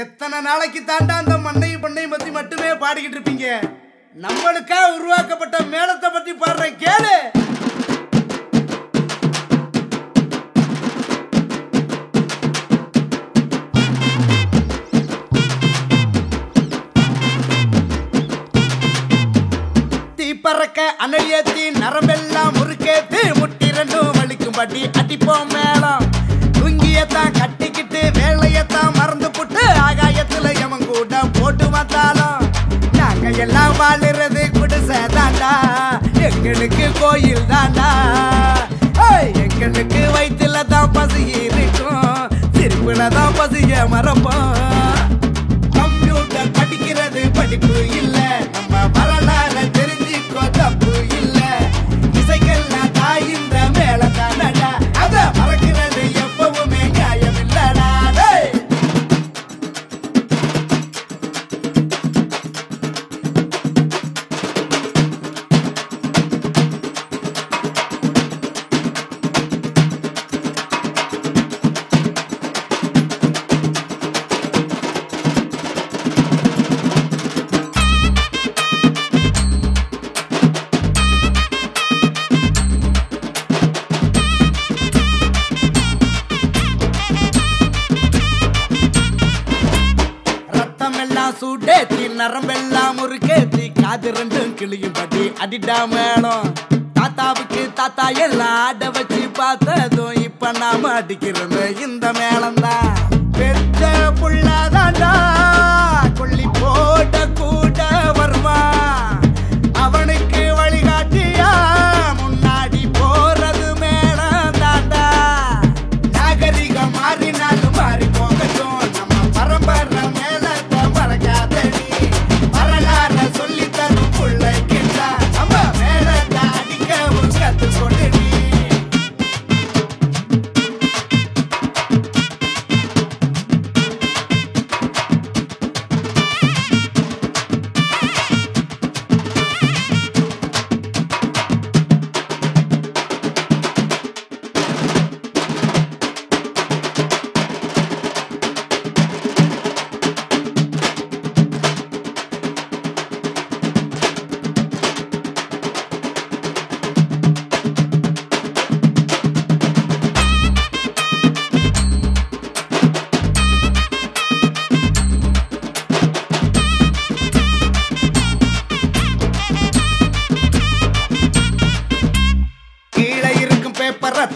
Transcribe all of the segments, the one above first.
எத்தனை நாளைக்கு தாண்டா அந்த மண்ணை பண்ணை பத்தி மட்டுமே பாடிக்கிட்டு இருப்பீங்க? நம்மளுக்கா உருவாக்கப்பட்ட மேளத்தை பத்தி பாடுறேன் கேளு. தீப்பறக்க அணையத்தி நரம்பெல்லாம் முறுக்கேத்து முட்டி ரெண்டும் வலிக்கும்படி அடிப்போம் மேளம். துங்கியத்தான் கட்டிக்கிட்டு வேலையத்தான் மறந்து போட்டு ஆகாயத்துல எவன் கூட போட்டு வந்தாலும் நாங்க எல்லாம் வாழுறது குடிசை தாண்டா, எங்களுக்கு கோயில் தாண்டா, எங்களுக்கு வயிற்றுல தான் பசி இருக்கும், திருப்புல தான் பசிய மறப்போம். கம்ப்யூட்டர் படிக்கிறது படிப்பு இல்லை, நம்ம வரலாற தெரிஞ்சுக்கோ தப்பு இல்லை. இசைக்கெல்லாம் தாயின்ற மேல தானடா, அதை மறக்கிறது எப்பவுமே நியாயம் இல்லடா. சூடேத்தி நரம்பெல்லாம் முறுக்கேத்தி காது ரெண்டும் கிளியும் பட்டி அடிடா மேளம். தாத்தாவுக்கு தாத்தா எல்லாம் ஆட வச்சு பார்த்ததும் இப்ப நாம அடிக்கிறது இந்த மேளம் தான். பெற்ற புள்ளாதாண்டா கொல்லி போட்ட கூட வருமா, அவனுக்கு வழிகாட்டியா முன்னாடி போறது மேளம் தாண்டா. நாகரிகம் மாறினாலும் மாறி போகட்டும், நம்ம பரம்பரை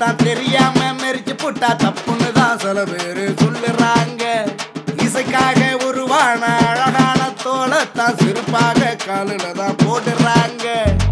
தான் தெரியாம மெரிச்சு போட்டா தப்புன்னு தான் சில பேரு சொல்லுறாங்க. இசைக்காக உருவான அழகான தோலை தான் சிறுப்பாக காலில தான் போடுறாங்க.